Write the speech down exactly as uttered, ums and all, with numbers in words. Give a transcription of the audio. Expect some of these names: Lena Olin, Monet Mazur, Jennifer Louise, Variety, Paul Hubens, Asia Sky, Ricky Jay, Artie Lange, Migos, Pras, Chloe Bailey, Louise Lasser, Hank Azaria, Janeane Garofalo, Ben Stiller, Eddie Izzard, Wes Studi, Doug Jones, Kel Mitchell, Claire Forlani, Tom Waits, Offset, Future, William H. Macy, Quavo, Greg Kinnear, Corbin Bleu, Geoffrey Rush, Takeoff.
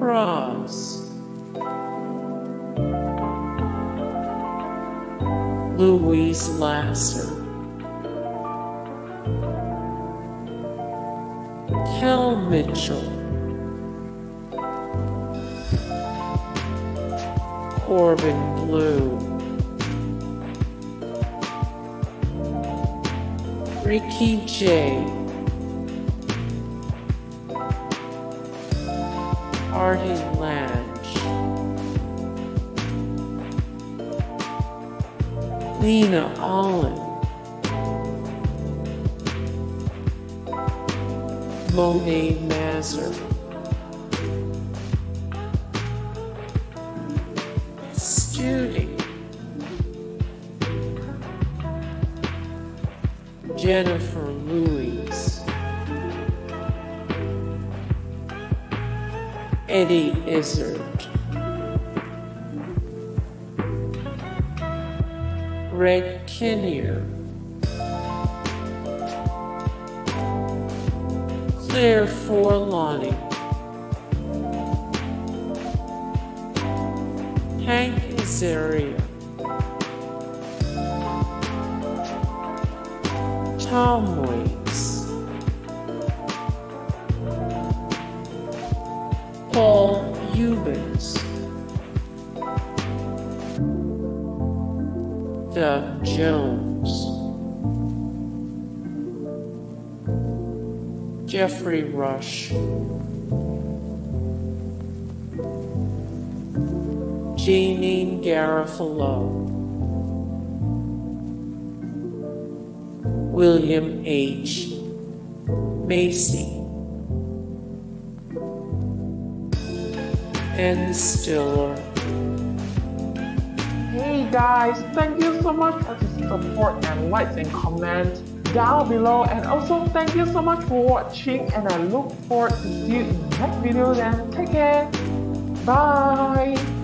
Pras, Louise Lasser, Kel Mitchell, Corbin Bleu, Ricky Jay, Artie Lange, Lena Olin, Monet Mazur, Studi, Jennifer Louise, Eddie Izzard, Greg Kinnear, Claire Forlani, Hank Azaria, Tom Waits, Paul Hubens, Doug Jones, Geoffrey Rush, Janeane Garofalo, William H. Macy, Ben Stiller. Hey guys, thank you so much for the support and likes and comments down below, and also thank you so much for watching, and I look forward to see you in the next video. Then take care, bye.